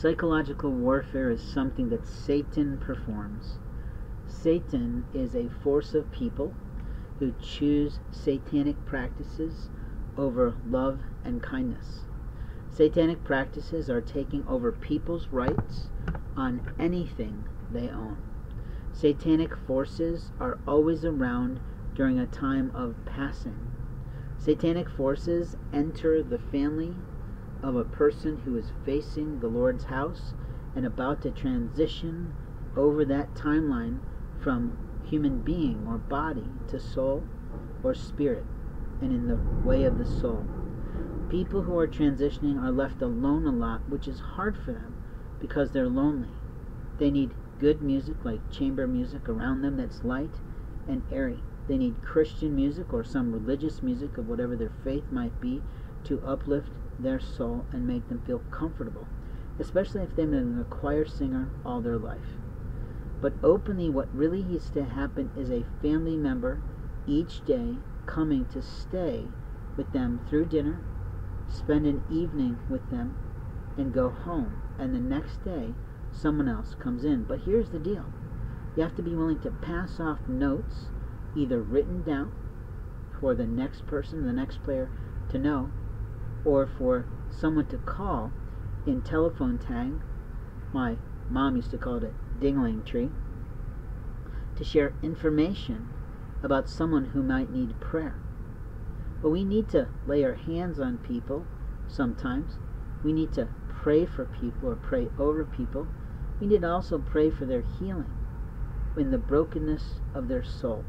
Psychological warfare is something that Satan performs. Satan is a force of people who choose satanic practices over love and kindness. Satanic practices are taking over people's rights on anything they own. Satanic forces are always around during a time of passing. Satanic forces enter the family of a person who is facing the Lord's house and about to transition over that timeline from human being or body to soul or spirit, and in the way of the soul. People who are transitioning are left alone a lot, which is hard for them because they're lonely. They need good music like chamber music around them that's light and airy. They need Christian music or some religious music of whatever their faith might be to uplift their soul and make them feel comfortable, especially if they've been a choir singer all their life. But openly, what really needs to happen is a family member each day coming to stay with them through dinner, spend an evening with them, and go home. And the next day, someone else comes in. But here's the deal. You have to be willing to pass off notes, either written down for the next person, the next player to know, or for someone to call in telephone tag. My mom used to call it a dingling tree, to share information about someone who might need prayer. But we need to lay our hands on people sometimes. We need to pray for people or pray over people. We need to also pray for their healing in the brokenness of their soul.